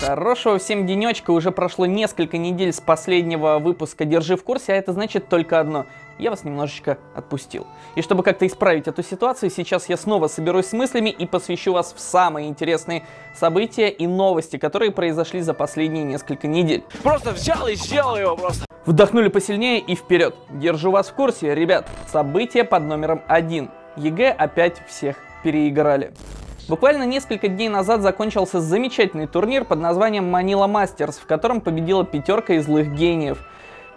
Хорошего всем денечка, уже прошло несколько недель с последнего выпуска «Держи в курсе», а это значит только одно – я вас немножечко отпустил. И чтобы как-то исправить эту ситуацию, сейчас я снова соберусь с мыслями и посвящу вас в самые интересные события и новости, которые произошли за последние несколько недель. Просто взял и сделал его просто. Вдохнули посильнее и вперед. Держу вас в курсе, ребят. Событие под номером 1. ЕГЭ опять всех переиграли. Буквально несколько дней назад закончился замечательный турнир под названием Manila Masters, в котором победила пятерка из злых гениев.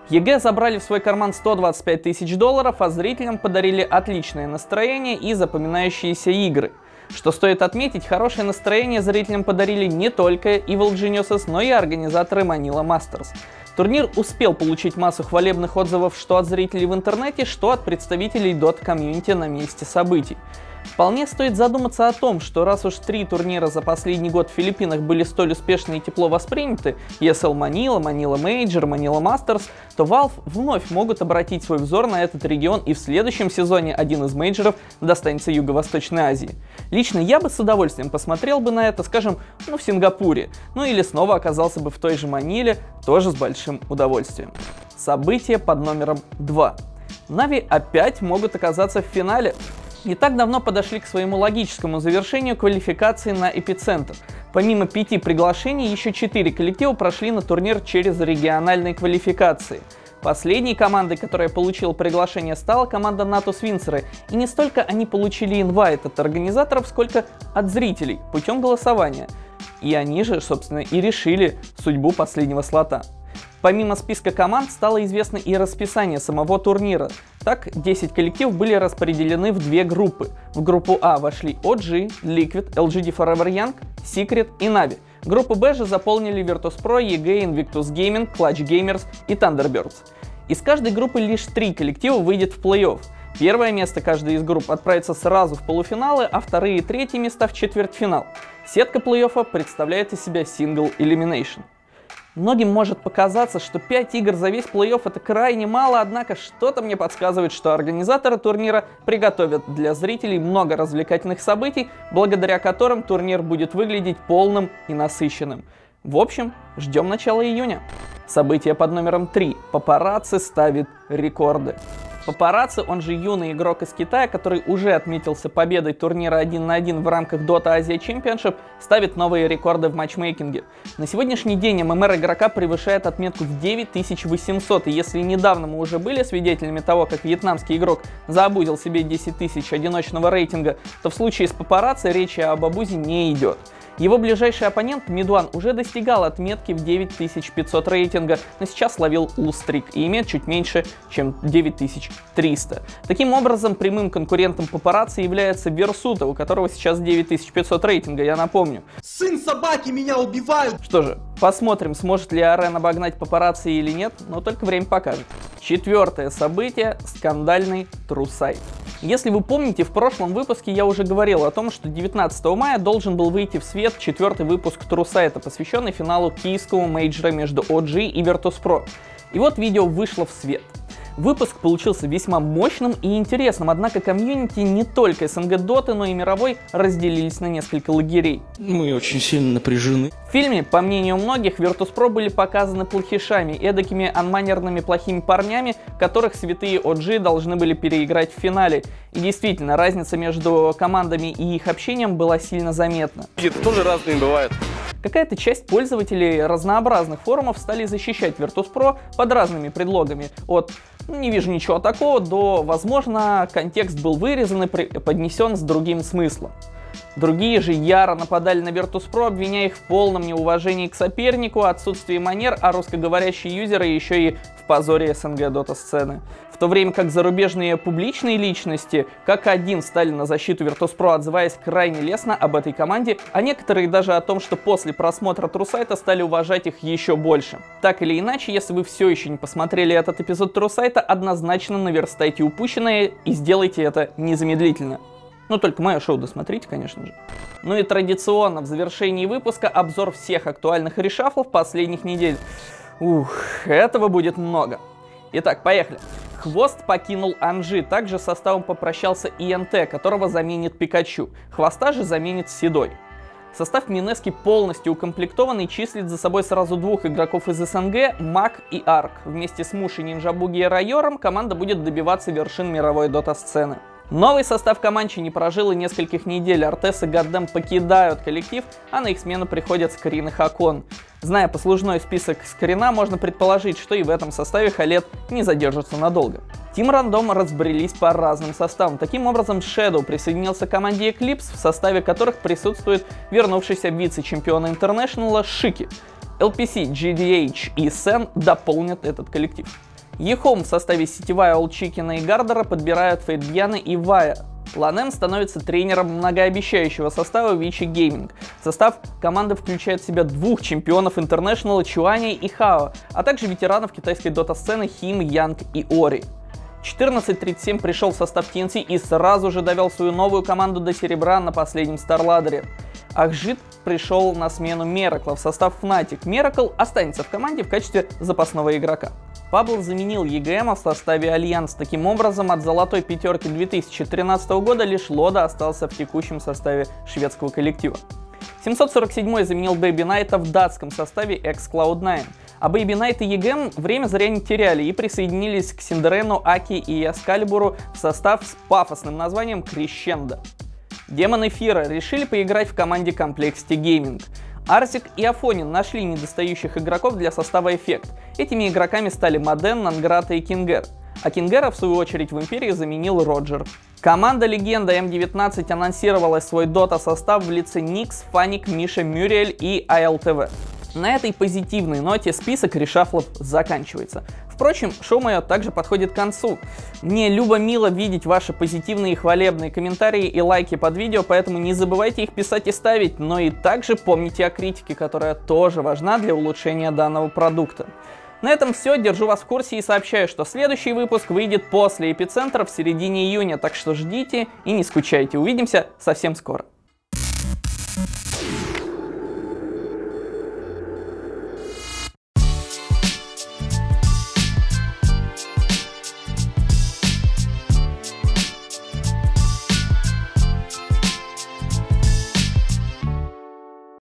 ЕГЭ забрали в свой карман $125 000, а зрителям подарили отличное настроение и запоминающиеся игры. Что стоит отметить, хорошее настроение зрителям подарили не только Evil Geniuses, но и организаторы Manila Masters. Турнир успел получить массу хвалебных отзывов что от зрителей в интернете, что от представителей Dota Community на месте событий. Вполне стоит задуматься о том, что раз уж 3 турнира за последний год в Филиппинах были столь успешны и тепло восприняты – ESL Manila, Manila Major, Manila Masters, то Valve вновь могут обратить свой взор на этот регион, и в следующем сезоне один из мейджоров достанется Юго-Восточной Азии. Лично я бы с удовольствием посмотрел бы на это, скажем, в Сингапуре, или снова оказался бы в той же Маниле, тоже с большим удовольствием. Событие под номером 2. Нави опять могут оказаться в финале. Не так давно подошли к своему логическому завершению квалификации на EPICENTER. Помимо 5 приглашений, еще 4 коллектива прошли на турнир через региональные квалификации. Последней командой, которая получила приглашение, стала команда Natus Vincere. И не столько они получили инвайт от организаторов, сколько от зрителей путем голосования. И они же, собственно, и решили судьбу последнего слота. Помимо списка команд, стало известно и расписание самого турнира. Так, 10 коллективов были распределены в 2 группы. В группу А вошли OG, Liquid, LGD Forever Young, Secret и Navi. Группу Б же заполнили Virtus.pro, EG, Invictus Gaming, Clutch Gamers и Thunderbirds. Из каждой группы лишь 3 коллектива выйдет в плей-офф. Первое место каждой из групп отправится сразу в полуфиналы, а вторые и третьи места в четвертьфинал. Сетка плей-оффа представляет из себя Single Elimination. Многим может показаться, что 5 игр за весь плей-офф это крайне мало, однако что-то мне подсказывает, что организаторы турнира приготовят для зрителей много развлекательных событий, благодаря которым турнир будет выглядеть полным и насыщенным. В общем, ждем начала июня. Событие под номером 3. Папарацци ставит рекорды. Папарацци, он же юный игрок из Китая, который уже отметился победой турнира 1 на 1 в рамках Dota Asia Championship, ставит новые рекорды в матчмейкинге. На сегодняшний день ММР игрока превышает отметку в 9800, и если недавно мы уже были свидетелями того, как вьетнамский игрок заобузил себе 10 тысяч одиночного рейтинга, то в случае с Папарацци речи об обузе не идет. Его ближайший оппонент Мидуан уже достигал отметки в 9500 рейтинга, но сейчас словил лустрик и имеет чуть меньше, чем 9300. Таким образом, прямым конкурентом Папарацци является Версута, у которого сейчас 9500 рейтинга, я напомню. Сын собаки, меня убивают! Что же, посмотрим, сможет ли Арен обогнать Папарацци или нет, но только время покажет. 4-е событие – скандальный TrueSight. Если вы помните, в прошлом выпуске я уже говорил о том, что 19 мая должен был выйти в свет 4-й выпуск TrueSight, посвященный финалу киевского мейджора между OG и Virtus.pro. И вот видео вышло в свет. Выпуск получился весьма мощным и интересным, однако комьюнити не только СНГ Доты, но и мировой разделились на несколько лагерей. Мы очень сильно напряжены. В фильме, по мнению многих, Virtus.pro были показаны плохишами, эдакими анманерными плохими парнями, которых святые OG должны были переиграть в финале. И действительно, разница между командами и их общением была сильно заметна. Это тоже разные бывают. Какая-то часть пользователей разнообразных форумов стали защищать Virtus.pro под разными предлогами. От «не вижу ничего такого» до «возможно, контекст был вырезан и поднесен с другим смыслом». Другие же яро нападали на Virtus.pro, обвиняя их в полном неуважении к сопернику, отсутствии манер, а русскоговорящие юзеры еще и в позоре СНГ дота-сцены. В то время как зарубежные публичные личности как один стали на защиту Virtus.pro, отзываясь крайне лестно об этой команде, а некоторые даже о том, что после просмотра TrueSight стали уважать их еще больше. Так или иначе, если вы все еще не посмотрели этот эпизод TrueSight, однозначно наверстайте упущенное и сделайте это незамедлительно. Ну, только мое шоу досмотрите, конечно же. Ну и традиционно в завершении выпуска обзор всех актуальных решафлов последних недель. Ух, этого будет много. Итак, поехали. Хвост покинул Анжи, также составом попрощался ИНТ, которого заменит Пикачу. Хвоста же заменит Седой. Состав Минески полностью укомплектованный числит за собой сразу двух игроков из СНГ, Мак и Арк. Вместе с Муши, Нинджабуги и Райором команда будет добиваться вершин мировой дота-сцены. Новый состав команчи не прожил и нескольких недель. Артес и Гардэм покидают коллектив, а на их смену приходят Скрин и Хакон. Зная послужной список Скрина, можно предположить, что и в этом составе Халет не задержится надолго. Тим Рандом разбрелись по разным составам. Таким образом, Shadow присоединился к команде Eclipse, в составе которых присутствует вернувшийся вице-чемпион Интернешнала Шики. LPC, GDH и Sen дополнят этот коллектив. Ехом в составе Сетевая, Олчикина и Гардера подбирают Фейдьяна и Вая. Ланем становится тренером многообещающего состава Вичи Гейминг. Состав команды включает в себя двух чемпионов Интернешнала Чуани и Хао, а также ветеранов китайской дота-сцены Хим, Янг и Ори. 1437 пришел в состав TNC и сразу же довел свою новую команду до серебра на последнем Старладере. Ахжит пришел на смену Меракла в состав Fnatic. Меракл останется в команде в качестве запасного игрока. Пабло заменил EGM в составе Альянс. Таким образом, от золотой пятерки 2013 года лишь Лода остался в текущем составе шведского коллектива. 747 заменил Бэйби Найта в датском составе X-Cloud9. А Бэйби Найт и EGM время зря не теряли и присоединились к Синдерену, Аки и Аскальбуру в состав с пафосным названием Крещендо. Демон Эфира решили поиграть в команде Complexity Gaming. Арсик и Афонин нашли недостающих игроков для состава Эффект. Этими игроками стали Моден, Нанграта и Кингер. А Кингера, в свою очередь, в Империи заменил Роджер. Команда Легенда М19 анонсировала свой дота-состав в лице Никс, Фаник, Миша, Мюриэль и АЛТВ. На этой позитивной ноте список решафлов заканчивается. Впрочем, шоу мое также подходит к концу. Мне любо-мило видеть ваши позитивные и хвалебные комментарии и лайки под видео, поэтому не забывайте их писать и ставить, но и также помните о критике, которая тоже важна для улучшения данного продукта. На этом все, держу вас в курсе и сообщаю, что следующий выпуск выйдет после Эпицентра в середине июня, так что ждите и не скучайте, увидимся совсем скоро.